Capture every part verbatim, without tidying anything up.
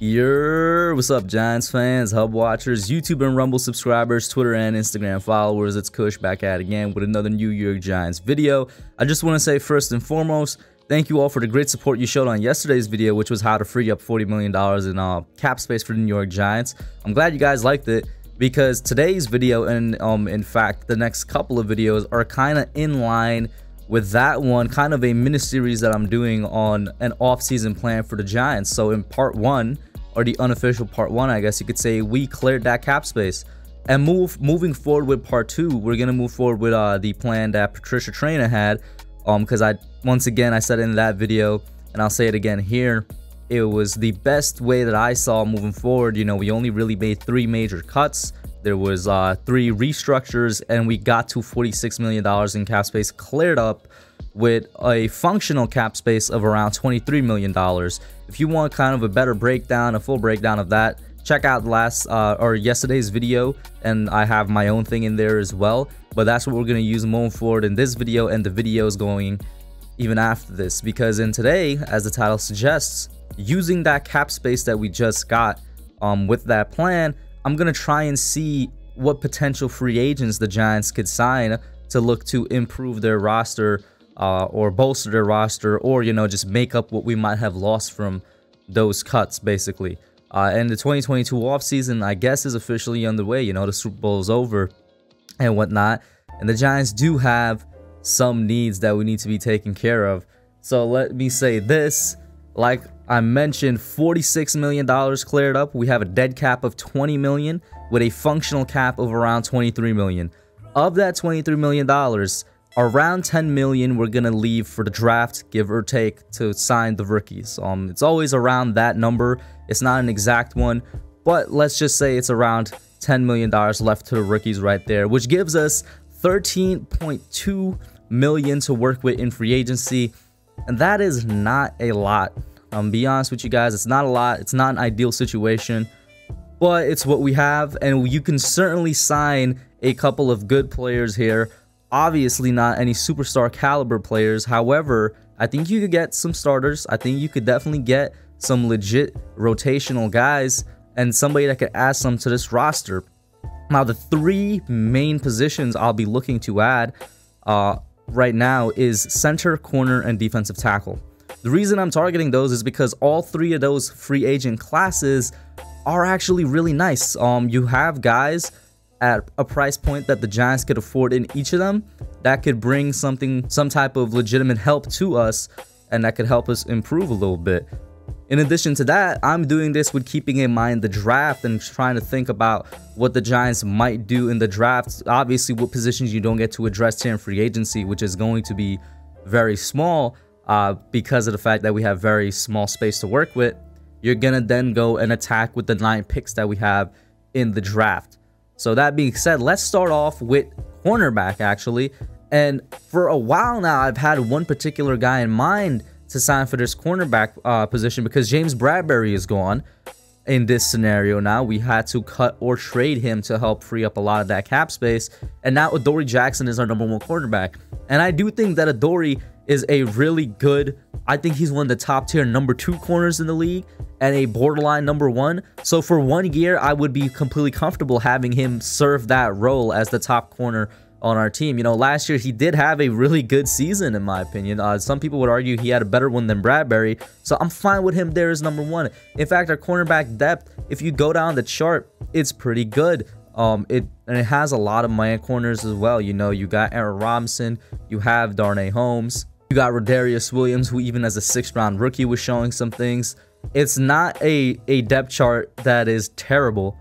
Yo, what's up, Giants fans, Hub Watchers, YouTube and Rumble subscribers, Twitter and Instagram followers? It's Kush back at it again with another New York Giants video. I just want to say first and foremost, thank you all for the great support you showed on yesterday's video, which was how to free up forty million dollars in uh, cap space for the New York Giants. I'm glad you guys liked it, because today's video and um, in fact, the next couple of videos are kind of in line with that one, kind of a mini series that I'm doing on an off-season plan for the Giants. So in part one, or the unofficial part one, I guess you could say, we cleared that cap space. And move moving forward with part two, we're gonna move forward with uh, the plan that Patricia Trainer had. Um, because I once again I said in that video, and I'll say it again here, it was the best way that I saw moving forward. You know, we only really made three major cuts. There was uh, three restructures, and we got to forty-six million dollars in cap space cleared up with a functional cap space of around twenty-three million dollars. If you want kind of a better breakdown, a full breakdown of that, check out last uh, or yesterday's video, and I have my own thing in there as well. But that's what we're going to use moving forward in this video and the videos going even after this, because in today, as the title suggests, using that cap space that we just got um, with that plan, I'm going to try and see what potential free agents the Giants could sign to look to improve their roster uh, or bolster their roster, or, you know, just make up what we might have lost from those cuts, basically. Uh, and the twenty twenty-two offseason, I guess, is officially underway. You know, the Super Bowl is over and whatnot, and the Giants do have some needs that we need to be taken care of. So let me say this. Like I mentioned, forty-six million dollars cleared up. We have a dead cap of twenty million dollars with a functional cap of around twenty-three million dollars. Of that twenty-three million dollars, around ten million dollars we're going to leave for the draft, give or take, to sign the rookies. Um, it's always around that number. It's not an exact one, but let's just say it's around ten million dollars left to the rookies right there, which gives us thirteen point two million dollars to work with in free agency. And that is not a lot. Um, be honest with you guys, it's not a lot. It's not an ideal situation, but it's what we have, and you can certainly sign a couple of good players here. Obviously not any superstar caliber players. However, I think you could get some starters. I think you could definitely get some legit rotational guys and somebody that could add some to this roster. Now, the three main positions I'll be looking to add uh, right now is center, corner, and defensive tackle. The reason I'm targeting those is because all three of those free agent classes are actually really nice. Um, you have guys at a price point that the Giants could afford in each of them that could bring something, some type of legitimate help to us, and that could help us improve a little bit. In addition to that, I'm doing this with keeping in mind the draft and trying to think about what the Giants might do in the draft. Obviously, what positions you don't get to address here in free agency, which is going to be very small uh, because of the fact that we have very small space to work with. You're going to then go and attack with the nine picks that we have in the draft. So that being said, let's start off with cornerback, actually. And for a while now, I've had one particular guy in mind to sign for this cornerback uh, position, because James Bradbury is gone in this scenario now. We had to cut or trade him to help free up a lot of that cap space. And now Adoree Jackson is our number one cornerback. And I do think that Adoree is a really good, I think he's one of the top tier number two corners in the league and a borderline number one. So for one year, I would be completely comfortable having him serve that role as the top corner on our team. You know, last year he did have a really good season, in my opinion. Uh, some people would argue he had a better one than Bradbury, so I'm fine with him there as number one. In fact, our cornerback depth, if you go down the chart, it's pretty good. Um, it and it has a lot of man corners as well. You know, you got Aaron Robinson, you have Darnay Holmes, you got Rodarius Williams, who even as a sixth round rookie was showing some things. It's not a a depth chart that is terrible.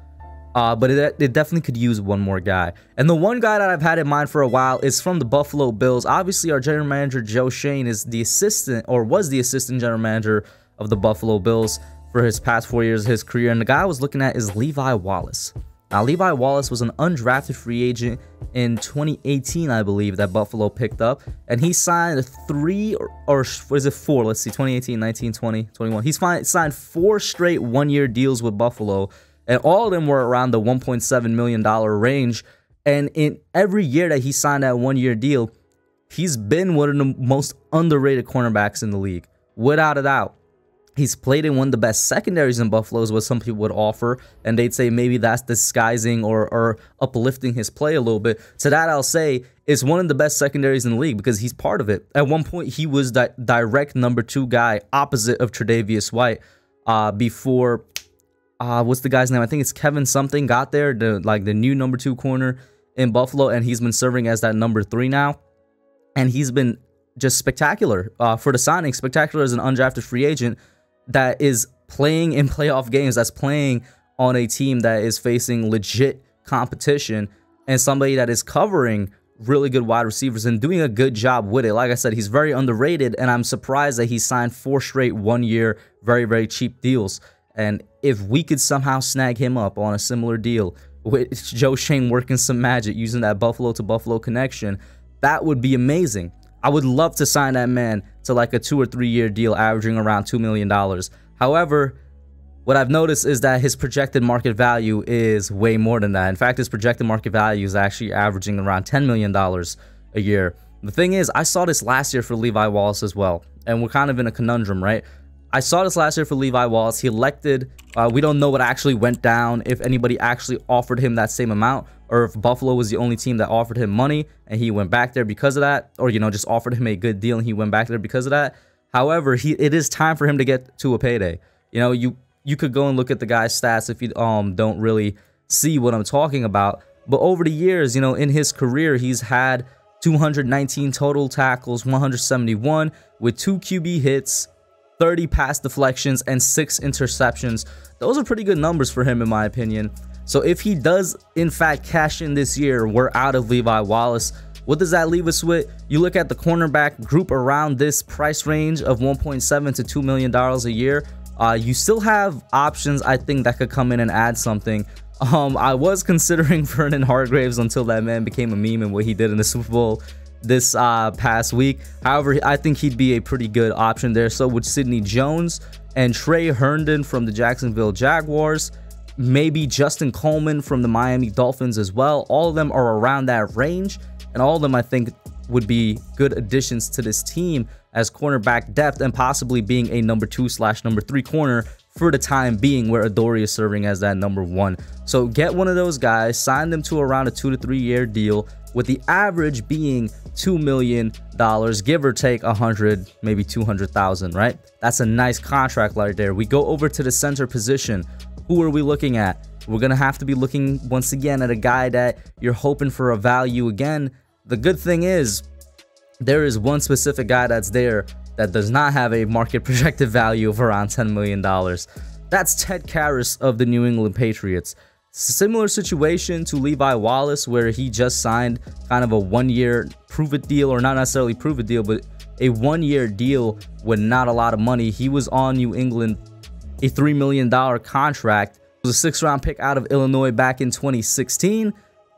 Uh, but it, it definitely could use one more guy. And the one guy that I've had in mind for a while is from the Buffalo Bills. Obviously, our general manager, Joe Schoen, is the assistant, or was the assistant general manager of the Buffalo Bills for his past four years of his career. And the guy I was looking at is Levi Wallace. Now, Levi Wallace was an undrafted free agent in twenty eighteen, I believe, that Buffalo picked up. And he signed three, or, or is it four? Let's see, twenty eighteen, nineteen, twenty, twenty-one. He's signed four straight one-year deals with Buffalo, and all of them were around the one point seven million dollars range. And in every year that he signed that one-year deal, he's been one of the most underrated cornerbacks in the league, without a doubt. He's played in one of the best secondaries in Buffalo is what some people would offer, and they'd say maybe that's disguising or, or uplifting his play a little bit. To that, I'll say it's one of the best secondaries in the league because he's part of it. At one point, he was the direct number two guy opposite of Tredavious White uh, before, uh, what's the guy's name? I think it's Kevin something got there, the, like the new number two corner in Buffalo, and he's been serving as that number three now, and he's been just spectacular uh, for the Sonics. Spectacular as an undrafted free agent that is playing in playoff games, that's playing on a team that is facing legit competition, and somebody that is covering really good wide receivers and doing a good job with it. Like I said, he's very underrated, and I'm surprised that he signed four straight one-year, very, very cheap deals. And if we could somehow snag him up on a similar deal with Joe Schoen working some magic using that Buffalo-to-Buffalo connection, that would be amazing. I would love to sign that man to like a two or three year deal averaging around two million dollars. However, what I've noticed is that his projected market value is way more than that. In fact, his projected market value is actually averaging around ten million dollars a year. The thing is, I saw this last year for Levi Wallace as well, and we're kind of in a conundrum, right? I saw this last year for Levi Wallace. He elected, uh, we don't know what actually went down, if anybody actually offered him that same amount, or if Buffalo was the only team that offered him money and he went back there because of that, or, you know, just offered him a good deal and he went back there because of that. However, he it is time for him to get to a payday. You know, you you could go and look at the guy's stats if you um don't really see what I'm talking about. But over the years, you know, in his career, he's had two hundred nineteen total tackles, one hundred seventy-one with two Q B hits, thirty pass deflections, and six interceptions. Those are pretty good numbers for him, in my opinion. So if he does, in fact, cash in this year, we're out of Levi Wallace. What does that leave us with? You look at the cornerback group around this price range of one point seven to two million dollars a year. Uh, you still have options, I think, that could come in and add something. Um, I was considering Vernon Hargraves until that man became a meme and what he did in the Super Bowl this uh past week. However, I think he'd be a pretty good option there. So would Sidney Jones and Trey Herndon from the Jacksonville Jaguars, maybe Justin Coleman from the Miami Dolphins as well. All of them are around that range, and all of them I think would be good additions to this team as cornerback depth, and possibly being a number two slash number three corner for the time being, where Adoree is serving as that number one. So get one of those guys, sign them to around a two to three year deal, with the average being two million dollars, give or take one hundred, maybe two hundred thousand, right? That's a nice contract right there. We go over to the center position. Who are we looking at? We're going to have to be looking once again at a guy that you're hoping for a value again. The good thing is there is one specific guy that's there that does not have a market projected value of around ten million dollars. That's Ted Karras of the New England Patriots. Similar situation to Levi Wallace, where he just signed kind of a one-year prove-it deal, or not necessarily prove-it deal, but a one-year deal with not a lot of money. He was on New England, a three million dollar contract. He was a sixth round pick out of Illinois back in twenty sixteen.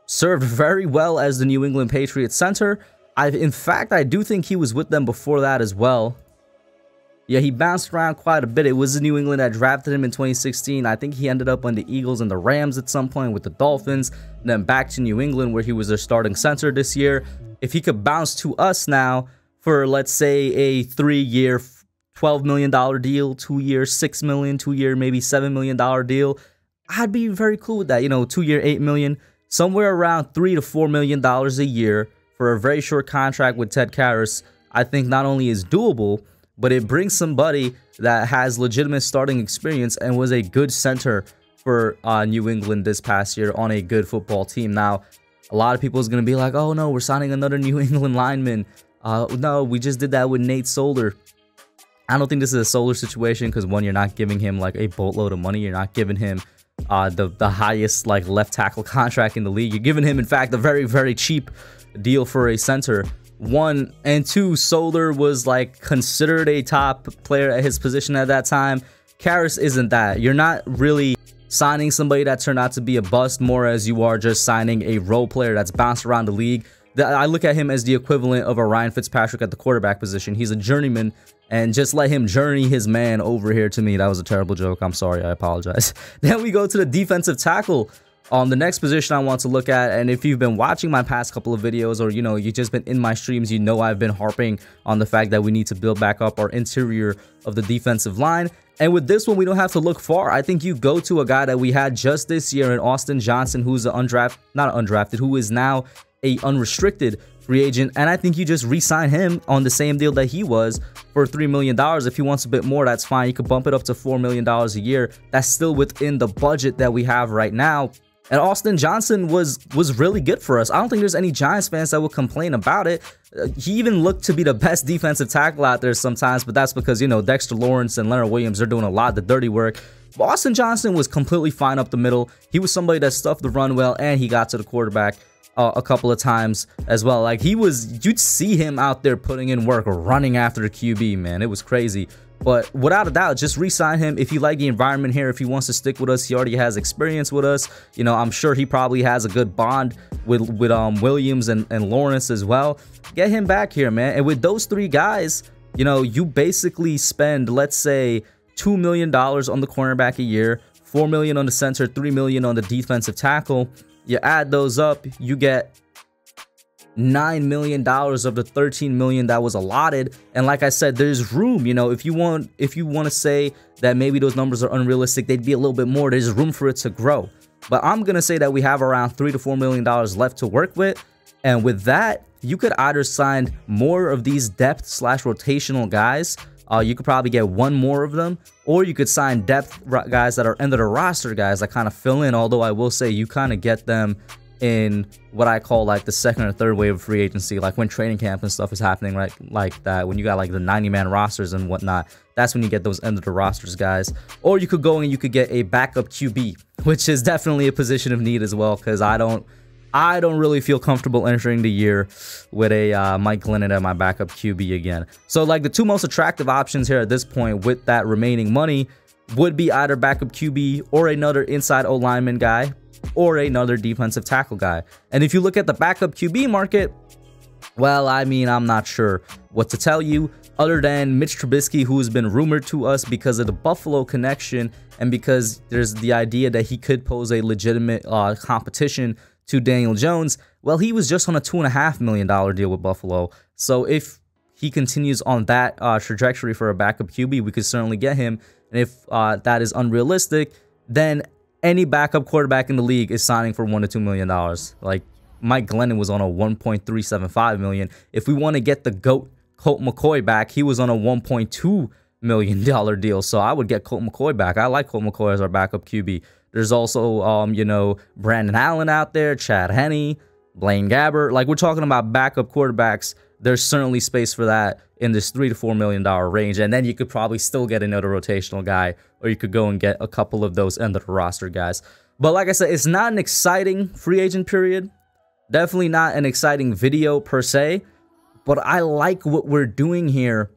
Served very well as the New England Patriots center. I've, in fact, I do think he was with them before that as well. Yeah, he bounced around quite a bit. It was New England that drafted him in twenty sixteen. I think he ended up on the Eagles and the Rams at some point, with the Dolphins, and then back to New England where he was their starting center this year. If he could bounce to us now for, let's say, a three-year, twelve million dollar deal, two-year, six million dollars, two-year, maybe seven million dollar deal, I'd be very cool with that. You know, two-year, eight million dollars, somewhere around three to four million dollars a year for a very short contract with Ted Karras, I think not only is doable, but it brings somebody that has legitimate starting experience and was a good center for uh, New England this past year on a good football team. Now, a lot of people is going to be like, oh, no, we're signing another New England lineman. Uh, no, we just did that with Nate Solder. I don't think this is a Solder situation because, one, you're not giving him like a boatload of money. You're not giving him uh, the, the highest like left tackle contract in the league. You're giving him, in fact, a very, very cheap deal for a center. One, and two, Solder was like considered a top player at his position at that time. Karras isn't that. You're not really signing somebody that turned out to be a bust, more as you are just signing a role player that's bounced around the league. I look at him as the equivalent of a Ryan Fitzpatrick at the quarterback position. He's a journeyman, and just let him journey his man over here to me. That was a terrible joke. I'm sorry. I apologize. Then we go to the defensive tackle. Um, the next position I want to look at, and if you've been watching my past couple of videos, or, you know, you've just been in my streams, you know I've been harping on the fact that we need to build back up our interior of the defensive line. And with this one, we don't have to look far. I think you go to a guy that we had just this year in Austin Johnson, who's an undrafted, not undrafted, who is now a unrestricted free agent. And I think you just re-sign him on the same deal that he was for three million dollars. If he wants a bit more, that's fine. You could bump it up to four million dollars a year. That's still within the budget that we have right now. And Austin Johnson was was really good for us. I don't think there's any Giants fans that will complain about it. Uh, he even looked to be the best defensive tackle out there sometimes, but that's because, you know, Dexter Lawrence and Leonard Williams are doing a lot of the dirty work. But Austin Johnson was completely fine up the middle. He was somebody that stuffed the run well, and he got to the quarterback uh, a couple of times as well. Like, he was, you'd see him out there putting in work, running after the Q B, man. It was crazy. But without a doubt, just re-sign him. If you like the environment here, if he wants to stick with us, he already has experience with us. You know, I'm sure he probably has a good bond with with um Williams and, and Lawrence as well. Get him back here, man. And with those three guys, you know, you basically spend, let's say, two million dollars on the cornerback a year, four million on the center, three million on the defensive tackle. You add those up, you get nine million dollars of the thirteen million dollars that was allotted. And like I said, there's room, you know, if you want, if you want to say that maybe those numbers are unrealistic, they'd be a little bit more. There's room for it to grow. But I'm going to say that we have around three to four million dollars left to work with. And with that, you could either sign more of these depth slash rotational guys. Uh, you could probably get one more of them, or you could sign depth guys that are end of the roster guys that kind of fill in. Although I will say you kind of get them in what I call like the second or third wave of free agency, like when training camp and stuff is happening, right? Like that, when you got like the ninety man rosters and whatnot, that's when you get those end of the rosters guys. Or you could go and you could get a backup Q B, which is definitely a position of need as well, because I don't I don't really feel comfortable entering the year with a uh, Mike Glennon at my backup Q B again. So like the two most attractive options here at this point with that remaining money would be either backup Q B or another inside O lineman guy, or another defensive tackle guy. And if you look at the backup Q B market, well, I mean, I'm not sure what to tell you other than Mitch Trubisky, who has been rumored to us because of the Buffalo connection and because there's the idea that he could pose a legitimate uh, competition to Daniel Jones. Well, he was just on a two and a half million dollar deal with Buffalo. So if he continues on that uh, trajectory for a backup Q B, we could certainly get him. And if uh, that is unrealistic, then any backup quarterback in the league is signing for one to two million dollars. Like Mike Glennon was on a one point three seven five million. If we want to get the GOAT Colt McCoy back, he was on a one point two million dollar deal. So I would get Colt McCoy back. I like Colt McCoy as our backup Q B. There's also um, you know, Brandon Allen out there, Chad Henne, Blaine Gabbert. Like, we're talking about backup quarterbacks. There's certainly space for that in this three to four million dollar range. And then you could probably still get another rotational guy, or you could go and get a couple of those end of the roster guys. But like I said, it's not an exciting free agent period. Definitely not an exciting video per se, but I like what we're doing here.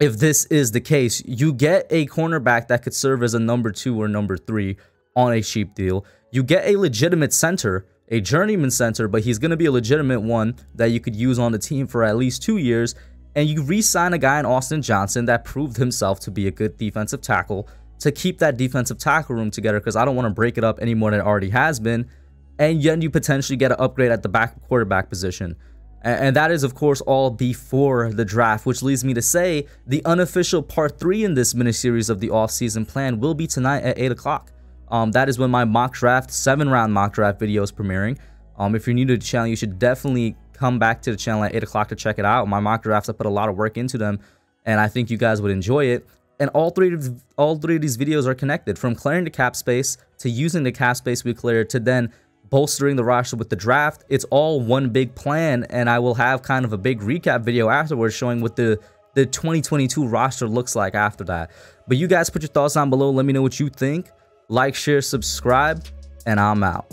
If this is the case, you get a cornerback that could serve as a number two or number three on a cheap deal. You get a legitimate center, a journeyman center, but he's going to be a legitimate one that you could use on the team for at least two years. And you re-sign a guy in Austin Johnson that proved himself to be a good defensive tackle, to keep that defensive tackle room together, because I don't want to break it up any more than it already has been. And then you potentially get an upgrade at the back quarterback position. And that is, of course, all before the draft, which leads me to say the unofficial part three in this miniseries of the offseason plan will be tonight at eight o'clock. Um, that is when my mock draft, seven round mock draft video is premiering. Um, if you're new to the channel, you should definitely come back to the channel at eight o'clock to check it out. My mock drafts, I put a lot of work into them, and I think you guys would enjoy it. And all three of all three of these videos are connected, from clearing the cap space to using the cap space we cleared to then bolstering the roster with the draft. It's all one big plan, and I will have kind of a big recap video afterwards showing what the the twenty twenty-two roster looks like after that. But you guys put your thoughts down below. Let me know what you think. Like, share, subscribe, and I'm out.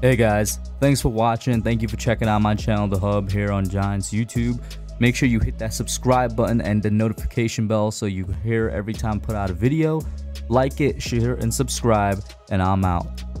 Hey guys, thanks for watching. Thank you for checking out my channel, The Hub, here on Giants YouTube. Make sure you hit that subscribe button and the notification bell so you hear every time I put out a video. Like it, share, and subscribe, and I'm out.